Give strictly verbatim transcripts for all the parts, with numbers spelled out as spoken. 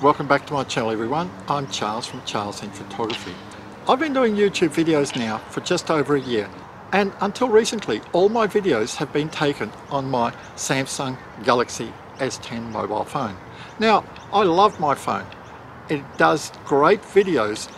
Welcome back to my channel, everyone. I'm Charles from Charles N Photography. I've been doing YouTube videos now for just over a year, and until recently all my videos have been taken on my Samsung Galaxy S ten mobile phone. Now, I love my phone. It does great videos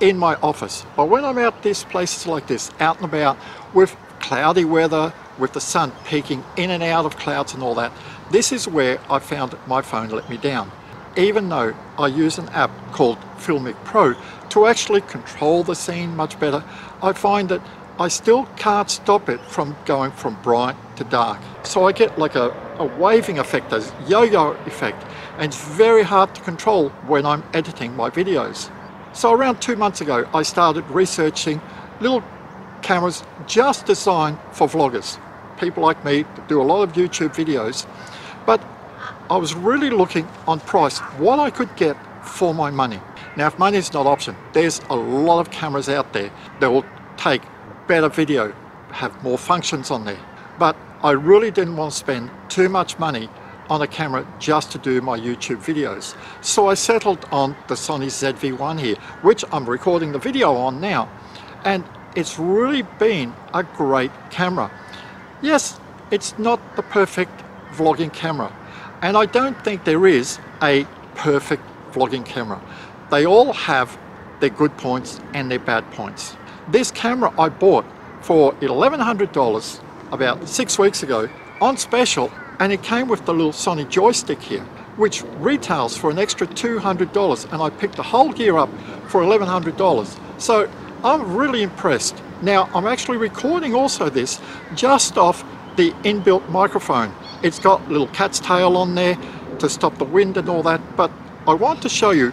in my office, but when I'm out these places like this, out and about with cloudy weather, with the sun peeking in and out of clouds and all that, this is where I found my phone let me down. Even though I use an app called Filmic Pro to actually control the scene much better, I find that I still can't stop it from going from bright to dark. So I get like a, a waving effect, a yo-yo effect, and it's very hard to control when I'm editing my videos. So around two months ago, I started researching little cameras just designed for vloggers, people like me that do a lot of YouTube videos, but I was really looking on price, what I could get for my money. Now, if money is not an option, there's a lot of cameras out there that will take better video, have more functions on there. But I really didn't want to spend too much money on a camera just to do my YouTube videos. So I settled on the Sony Z V one here, which I'm recording the video on now. And it's really been a great camera. Yes, it's not the perfect vlogging camera. And I don't think there is a perfect vlogging camera. They all have their good points and their bad points. This camera I bought for eleven hundred dollars about six weeks ago on special, and it came with the little Sony joystick here, which retails for an extra two hundred dollars, and I picked the whole gear up for eleven hundred dollars. So I'm really impressed. Now, I'm actually recording also this just off the inbuilt microphone. It's got little cat's tail on there to stop the wind and all that, but I want to show you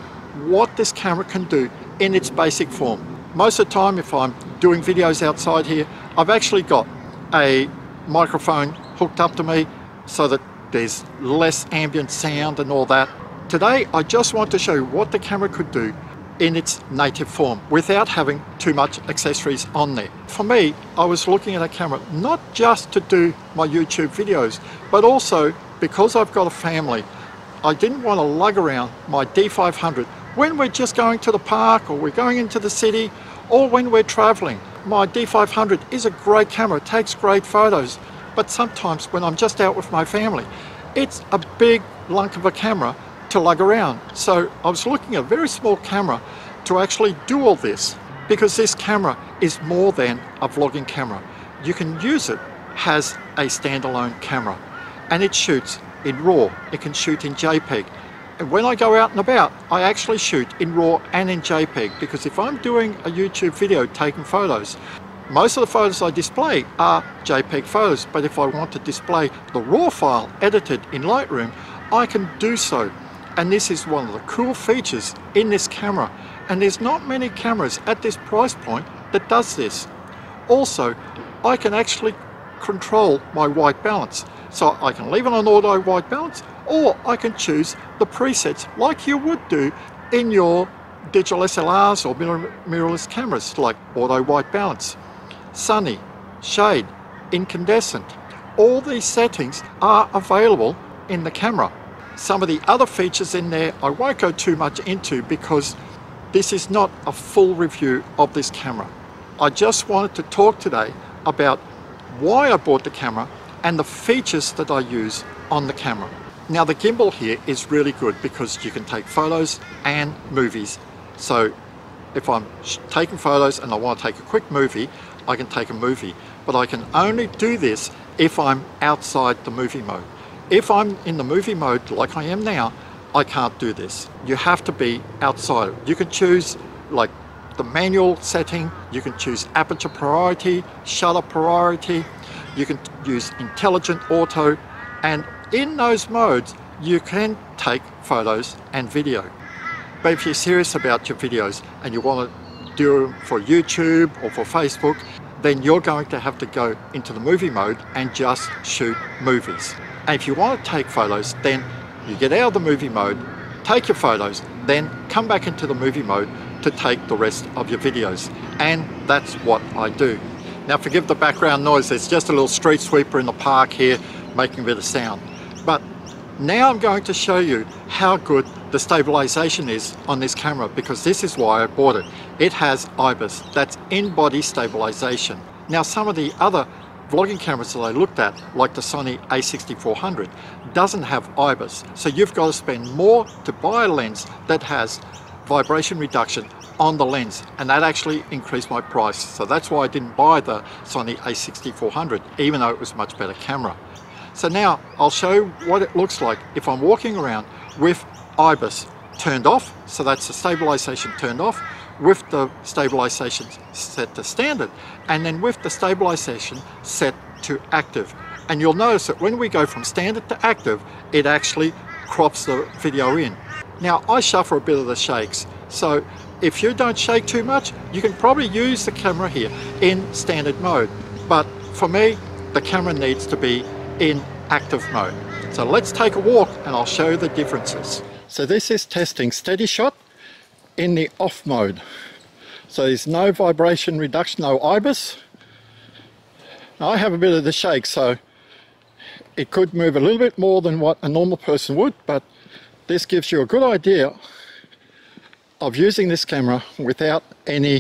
what this camera can do in its basic form. Most of the time, if I'm doing videos outside here, I've actually got a microphone hooked up to me so that there's less ambient sound and all that. Today, I just want to show you what the camera could do in its native form without having too much accessories on there. For me, I was looking at a camera not just to do my YouTube videos, but also because I've got a family, I didn't want to lug around my D five hundred when we're just going to the park, or we're going into the city, or when we're traveling. My D five hundred is a great camera, takes great photos, but sometimes when I'm just out with my family, it's a big lunk of a camera to lug around. So I was looking at a very small camera to actually do all this, because this camera is more than a vlogging camera. You can use it as a standalone camera, and it shoots in RAW, it can shoot in JPEG. And when I go out and about, I actually shoot in RAW and in JPEG, because if I'm doing a YouTube video taking photos, most of the photos I display are JPEG photos, but if I want to display the RAW file edited in Lightroom, I can do so. And this is one of the cool features in this camera, and there's not many cameras at this price point that does this. Also, I can actually control my white balance, so I can leave it on auto white balance, or I can choose the presets like you would do in your digital S L Rs or mirrorless cameras, like auto white balance, sunny, shade, incandescent. All these settings are available in the camera. Some of the other features in there I won't go too much into, because this is not a full review of this camera. I just wanted to talk today about why I bought the camera and the features that I use on the camera. Now, the gimbal here is really good because you can take photos and movies. So if I'm taking photos and I want to take a quick movie, I can take a movie, but I can only do this if I'm outside the movie mode. If I'm in the movie mode like I am now, I can't do this. You have to be outside. You can choose like the manual setting, you can choose aperture priority, shutter priority, you can use intelligent auto, and in those modes you can take photos and video. But if you're serious about your videos and you want to do them for YouTube or for Facebook, then you're going to have to go into the movie mode and just shoot movies. And if you want to take photos, then you get out of the movie mode, take your photos, then come back into the movie mode to take the rest of your videos. And that's what I do. Now, forgive the background noise, there's just a little street sweeper in the park here making a bit of sound. But now I'm going to show you how good the stabilization is on this camera, because this is why I bought it. It has I B I S, that's in-body stabilization. Now some of the other vlogging cameras that I looked at, like the Sony a sixty-four hundred, doesn't have I B I S, so you've got to spend more to buy a lens that has vibration reduction on the lens, and that actually increased my price. So that's why I didn't buy the Sony a sixty-four hundred, even though it was a much better camera. So now I'll show you what it looks like if I'm walking around with I B I S turned off, so that's the stabilization turned off, with the stabilization set to standard, and then with the stabilization set to active. And you'll notice that when we go from standard to active, it actually crops the video in. Now I suffer a bit of the shakes, so if you don't shake too much, you can probably use the camera here in standard mode. But for me, the camera needs to be in active mode. So let's take a walk and I'll show you the differences. So this is testing SteadyShot in the off mode. So there's no vibration reduction, no I B I S. Now I have a bit of the shake, so it could move a little bit more than what a normal person would, but this gives you a good idea of using this camera without any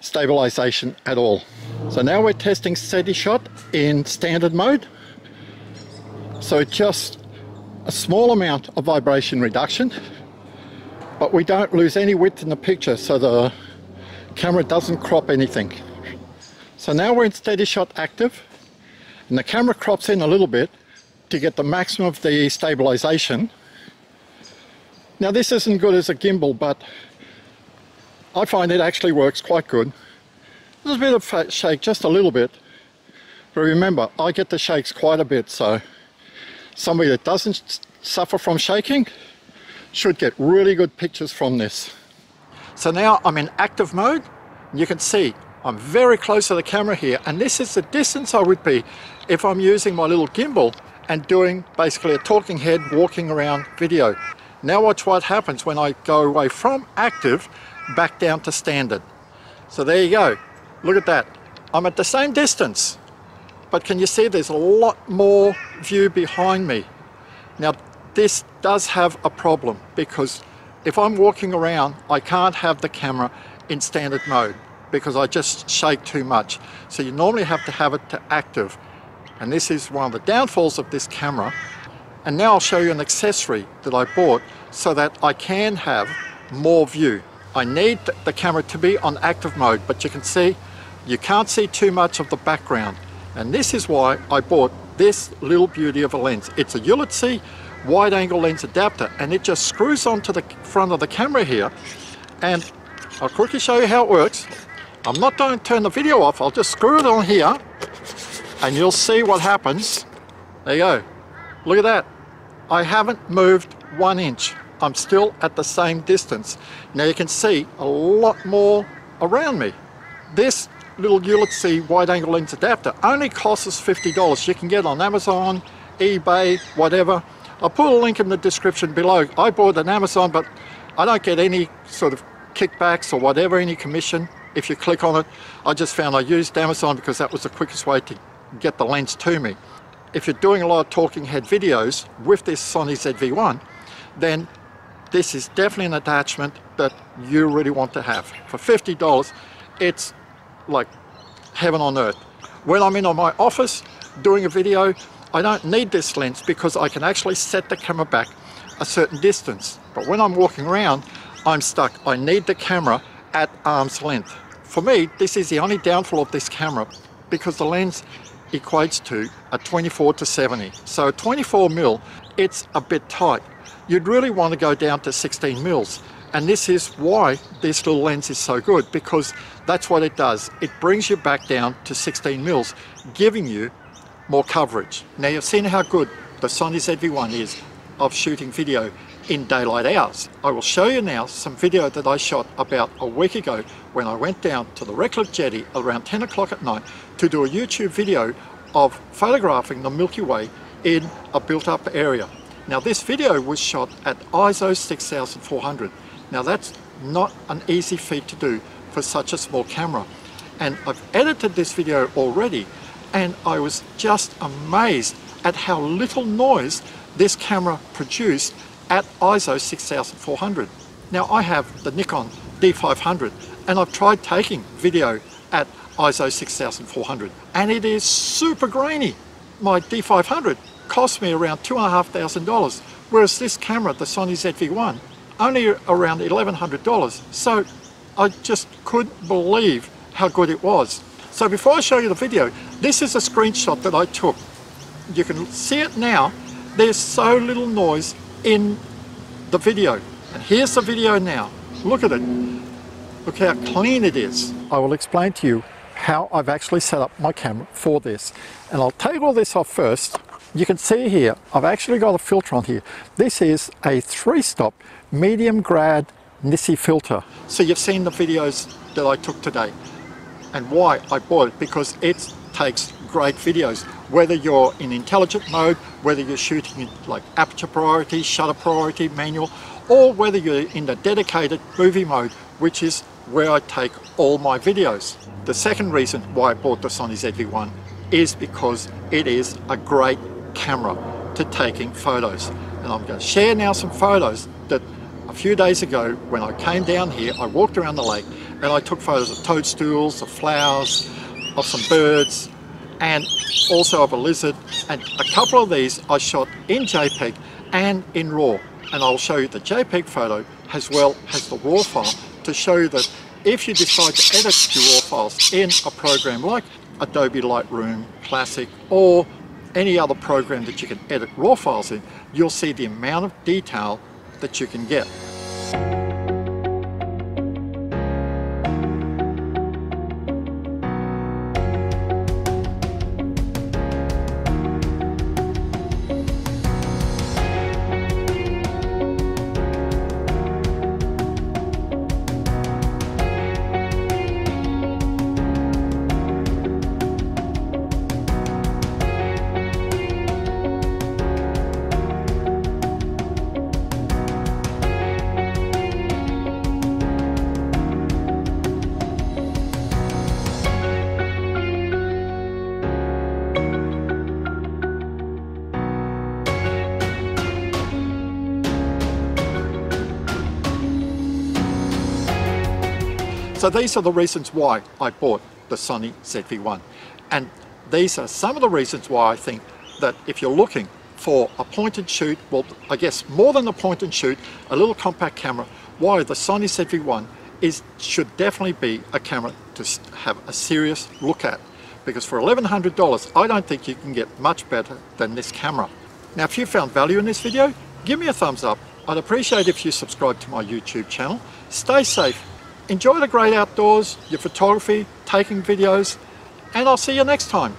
stabilization at all. So now we're testing SteadyShot in standard mode. So just a small amount of vibration reduction, but we don't lose any width in the picture, so the camera doesn't crop anything. So now we're in SteadyShot active, and the camera crops in a little bit to get the maximum of the stabilization. Now this isn't good as a gimbal, but I find it actually works quite good. There's a bit of shake, just a little bit, but remember, I get the shakes quite a bit, so somebody that doesn't suffer from shaking should get really good pictures from this. So now I'm in active mode. You can see I'm very close to the camera here, and this is the distance I would be if I'm using my little gimbal and doing basically a talking head walking around video. Now watch what happens when I go away from active back down to standard. So there you go, look at that. I'm at the same distance, but can you see there's a lot more view behind me? Now this does have a problem, because if I'm walking around, I can't have the camera in standard mode because I just shake too much. So you normally have to have it to active, and this is one of the downfalls of this camera. And now I'll show you an accessory that I bought so that I can have more view. I need the camera to be on active mode, but you can see you can't see too much of the background. And this is why I bought this little beauty of a lens. It's a Ulanzi wide angle lens adapter, and it just screws onto the front of the camera here. And I'll quickly show you how it works. I'm not going to turn the video off, I'll just screw it on here and you'll see what happens. There you go, look at that. I haven't moved one inch, I'm still at the same distance. Now you can see a lot more around me. This little Ulanzi wide angle lens adapter only costs us fifty dollars. You can get it on Amazon, eBay, whatever. I'll put a link in the description below. I bought it on Amazon, but I don't get any sort of kickbacks or whatever, any commission if you click on it. I just found I used Amazon because that was the quickest way to get the lens to me. If you're doing a lot of talking head videos with this Sony Z V one, then this is definitely an attachment that you really want to have. For fifty dollars, it's like heaven on earth. When I'm in on my office doing a video, I don't need this lens because I can actually set the camera back a certain distance. But when I'm walking around, I'm stuck. I need the camera at arm's length. For me, this is the only downfall of this camera, because the lens equates to a twenty-four to seventy. So twenty-four mil, it's a bit tight. You'd really want to go down to sixteen mils. And this is why this little lens is so good, because that's what it does. It brings you back down to sixteen mils, giving you more coverage. Now you've seen how good the Sony Z V one is of shooting video in daylight hours. I will show you now some video that I shot about a week ago when I went down to the Redcliffe Jetty around ten o'clock at night to do a YouTube video of photographing the Milky Way in a built-up area. Now this video was shot at I S O six thousand four hundred. Now that's not an easy feat to do for such a small camera. And I've edited this video already, and I was just amazed at how little noise this camera produced at I S O six thousand four hundred. Now I have the Nikon D five hundred and I've tried taking video at I S O six thousand four hundred and it is super grainy. My D five hundred cost me around two thousand five hundred dollars, whereas this camera, the Sony Z V one, only around eleven hundred dollars. So I just couldn't believe how good it was. So before I show you the video, this is a screenshot that I took. You can see it now. There's so little noise in the video. And here's the video now. Look at it. Look how clean it is. I will explain to you how I've actually set up my camera for this. And I'll take all this off first. You can see here, I've actually got a filter on here. This is a three-stop medium grad NISI filter. So you've seen the videos that I took today and why I bought it, because it takes great videos. Whether you're in intelligent mode, whether you're shooting in like aperture priority, shutter priority, manual, or whether you're in the dedicated movie mode, which is where I take all my videos. The second reason why I bought the Sony Z V one is because it is a great camera to taking photos. And I'm going to share now some photos that a few days ago when I came down here, I walked around the lake and I took photos of toadstools, of flowers, of some birds, and also of a lizard. And a couple of these I shot in JPEG and in RAW. And I'll show you the JPEG photo as well as the RAW file to show you that if you decide to edit your RAW files in a program like Adobe Lightroom Classic or any other program that you can edit RAW files in, you'll see the amount of detail that you can get. So these are the reasons why I bought the Sony Z V one, and these are some of the reasons why I think that if you're looking for a point and shoot, well, I guess more than a point and shoot, a little compact camera, why the Sony Z V one is should definitely be a camera to have a serious look at, because for eleven hundred dollars I don't think you can get much better than this camera. Now if you found value in this video, give me a thumbs up. I'd appreciate if you subscribe to my YouTube channel. Stay safe. Enjoy the great outdoors, your photography, taking videos, and I'll see you next time.